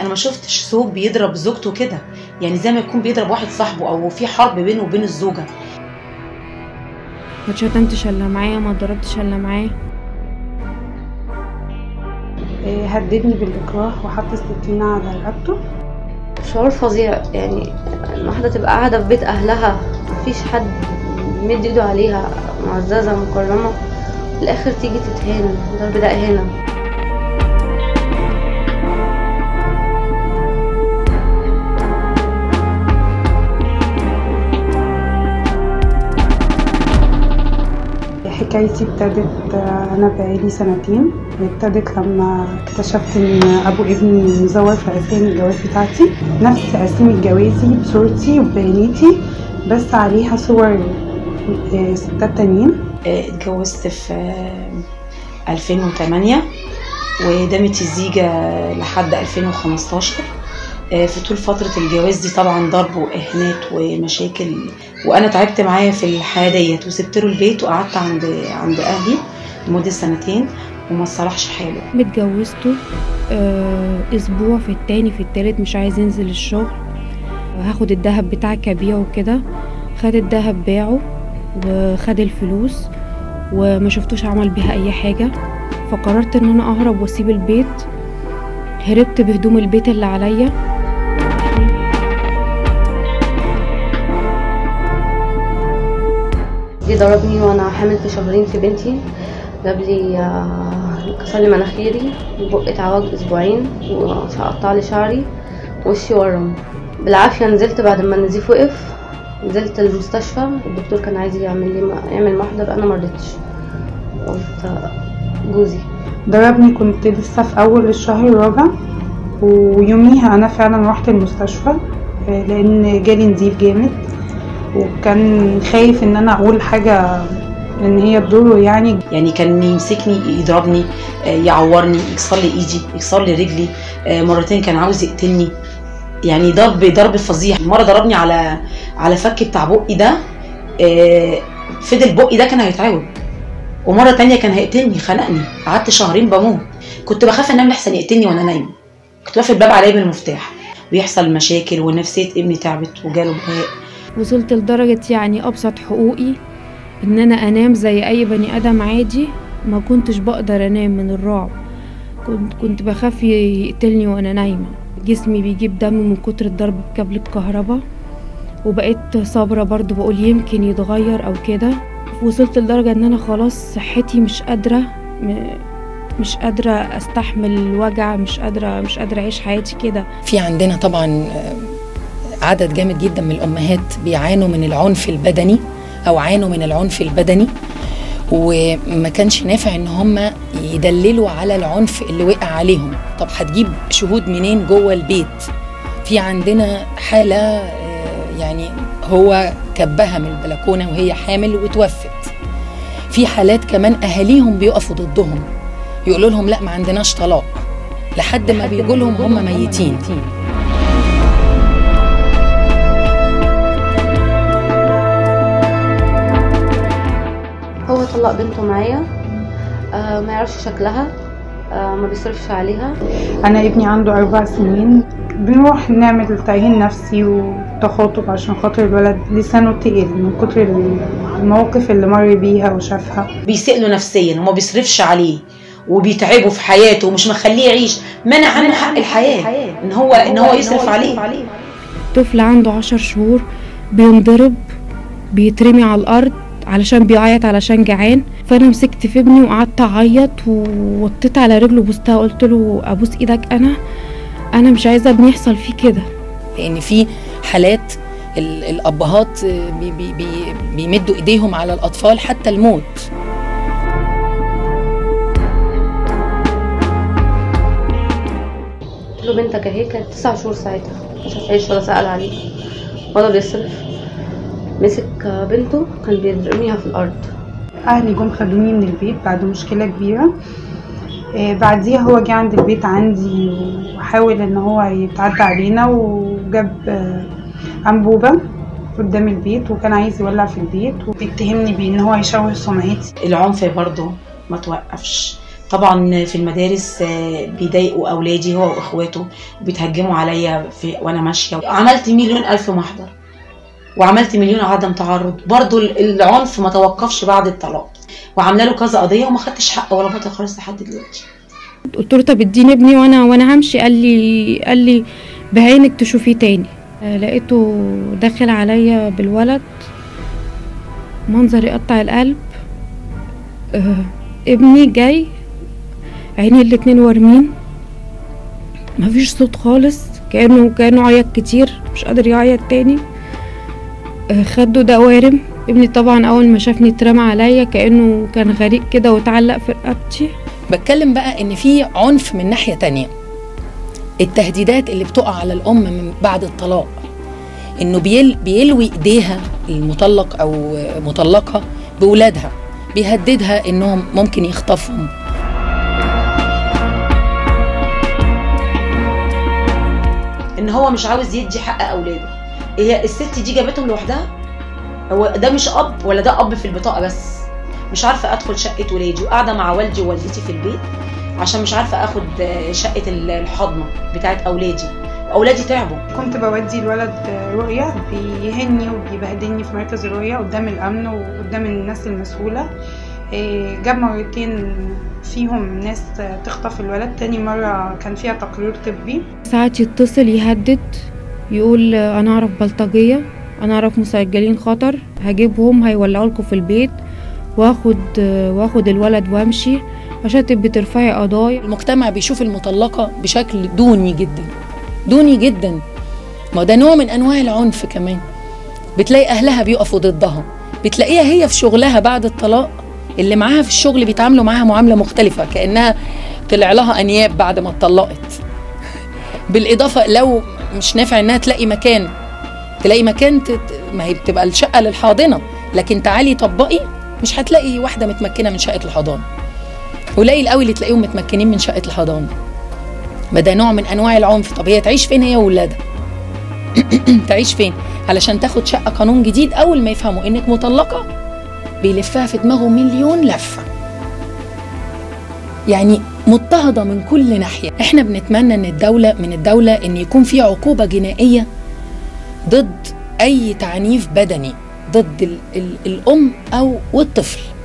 انا ما شفتش سوق بيضرب زوجته كده، يعني زي ما يكون بيضرب واحد صاحبه او في حرب بينه وبين الزوجه. ما اتشتمتش الا معاه، ما اتضربتش الا معاه. هددني بالاكراه وحط السكينه على رقبته. شعور فظيع، يعني الواحده تبقى قاعده في بيت اهلها مفيش حد مد ايده عليها، معززه مكرمه، في الاخر تيجي تتهان. الضرب ده اهانه. حكايتي ابتدت انا بقالي سنتين، ابتدت لما اكتشفت ان ابو ابني مزور في عصيان الجواز بتاعتي، نفس عصيان جوازي بصورتي وبياناتي بس عليها صور ستات تانيين. اتجوزت في 2008 ودامت الزيجه لحد 2015. في طول فتره الجواز دي طبعا ضرب واهانات ومشاكل، وانا تعبت معاه في الحياه ديت وسبت له البيت وقعدت عند اهلي لمده سنتين وما صلحش حاله. متجوزته اسبوع في التاني في التالت مش عايز ينزل الشغل. هاخد الذهب بتاعك ابيعه كده. خد الذهب باعه وخد الفلوس وما شفتوش عمل بيها اي حاجه، فقررت ان انا اهرب واسيب البيت. هربت بهدوم البيت اللي عليا. دي ضربني وانا حامل في شهرين في بنتي، جاب لي كسر لي مناخيري، بقي اتعوج اسبوعين وقطع لي شعري وشي ورم بالعافيه. نزلت بعد ما النزيف وقف، نزلت المستشفى. الدكتور كان عايز يعمل محضر، انا مرضتش، قلت جوزي. ضربني كنت لسه في اول الشهر الرابع، ويوميها انا فعلا رحت المستشفى لان جالي نزيف جامد، وكان خايف ان انا اقول حاجه ان هي تضره. يعني كان يمسكني يضربني، يعورني، يكسر لي ايدي، يكسر لي رجلي، مرتين كان عاوز يقتلني. يعني ضرب فظيع. مره ضربني على فكي بتاع بقي ده، فضل بقي ده كان هيتعوج، ومره تانية كان هيقتلني، خنقني. قعدت شهرين بموت. كنت بخاف انام لحسن يقتلني وانا نايمه، كنت واقفه الباب عليا بالمفتاح. ويحصل مشاكل ونفسيه ابني تعبت وجاله بهاء. وصلت لدرجه يعني ابسط حقوقي ان انا انام زي اي بني ادم عادي، ما كنتش بقدر انام من الرعب. كنت بخاف يقتلني وانا نايمه. جسمي بيجيب دم من كتر الضرب بكابل الكهرباء، وبقيت صابره برضو بقول يمكن يتغير او كده. وصلت لدرجه ان انا خلاص صحتي مش قادره استحمل الوجع، مش قادره اعيش حياتي كده. في عندنا طبعا عدد جامد جدا من الامهات بيعانوا من العنف البدني او عانوا من العنف البدني، وما كانش نافع ان هم يدللوا على العنف اللي وقع عليهم. طب هتجيب شهود منين جوه البيت؟ في عندنا حاله يعني هو كبها من البلكونه وهي حامل وتوفت. في حالات كمان اهاليهم بيقفوا ضدهم، يقولوا لهم لا ما عندناش طلاق، لحد ما بيجوا لهم هم ميتين. هو طلق بنته معايا، ما يعرفش شكلها، ما بيصرفش عليها. انا ابني عنده 4 سنين، بنروح نعمل تأهيل نفسي وتخاطب عشان خاطر الولد لسانه تقيل من كتر المواقف اللي مر بيها وشافها. بيسئله نفسيا وما بيصرفش عليه وبيتعبه في حياته ومش مخليه يعيش. منع عنه حق الحياه ان هو يصرف عليه. طفل عنده 10 شهور بينضرب، بيترمي على الارض علشان بيعيط علشان جعان. فانا مسكت في ابني وقعدت اعيط ووطيت على رجله وبوستها، قلت له ابوس ايدك، انا مش عايزه ابني يحصل فيه كده. لان في حالات الابهات بيمدوا ايديهم على الاطفال حتى الموت. قلت له بنتك اهي، كانت 9 شهور ساعتها، مش هتعيش ولا سأل عليه ولا بيصرف. مسك بنته كان بيرميها في الارض. اهلي جم خدوني من البيت بعد مشكله كبيره. بعديها هو جه عند البيت عندي وحاول ان هو يتعدى علينا، وجاب انبوبه قدام البيت وكان عايز يولع في البيت، وبيتهمني بان هو يشوه سمعتي. العنف برضه ما توقفش، طبعا في المدارس بيضايقوا اولادي هو واخواته، بيتهجموا عليا وانا ماشيه. عملت 1,000,000 محضر، وعملت 1,000,000 عدم تعرض. برضو العنف ما توقفش بعد الطلاق، وعامله له كذا قضيه وما خدتش حق ولا بطل خالص لحد دلوقتي. قلت له طب اديني ابني وانا همشي، قال لي بعينك تشوفيه تاني. لقيته داخل عليا بالولد، منظر يقطع القلب. ابني جاي، عيني الاتنين وارمين، مفيش صوت خالص، كانه عيط كتير مش قادر يعيط تاني. خده دوارم. ابني طبعا اول ما شافني اترمى عليا، كانه كان غريق كده واتعلق في رقبتي. بتكلم بقى ان في عنف من ناحيه تانيه، التهديدات اللي بتقع على الام من بعد الطلاق، انه بيلوي ايديها المطلق او مطلقها باولادها، بيهددها انهم ممكن يخطفهم. ان هو مش عاوز يدي حق اولاده. هي الست دي جابتهم لوحدها؟ هو ده مش اب ولا ده اب في البطاقه بس؟ مش عارفه ادخل شقه ولادي، وقاعده مع والدي ووالدتي في البيت عشان مش عارفه اخد شقه الحضنه بتاعت اولادي. اولادي تعبوا. كنت بودي الولد رؤيا، بيهني وبيبهدلني في مركز رؤيا قدام الامن وقدام الناس المسؤوله. جاب مرتين فيهم ناس تخطف الولد، تاني مره كان فيها تقرير طبي. ساعات يتصل يهدد، يقول انا اعرف بلطجيه، انا اعرف مسجلين خطر، هجيبهم هيولعوا لكم في البيت، واخد الولد وامشي عشان تبقي ترفعي قضايا. المجتمع بيشوف المطلقه بشكل دوني جدا دوني جدا، ما ده نوع من انواع العنف. كمان بتلاقي اهلها بيقفوا ضدها، بتلاقيها هي في شغلها بعد الطلاق اللي معاها في الشغل بيتعاملوا معاها معامله مختلفه، كانها طلع لها انياب بعد ما اتطلقت. بالاضافه لو مش نافع انها تلاقي مكان ما هي بتبقى الشقه للحاضنه، لكن تعالي طبقي مش هتلاقي واحده متمكنه من شقه الحضانه. قليل قوي اللي تلاقيهم متمكنين من شقه الحضانه. ما ده نوع من انواع العنف. طب هي تعيش فين هي واولادها؟ تعيش فين علشان تاخد شقه؟ قانون جديد اول ما يفهموا انك مطلقه بيلفها في دماغه 1,000,000 لفه، يعني مضطهده من كل ناحيه. احنا بنتمنى ان من الدوله ان يكون في عقوبه جنائيه ضد اي تعنيف بدني ضد الام او والطفل.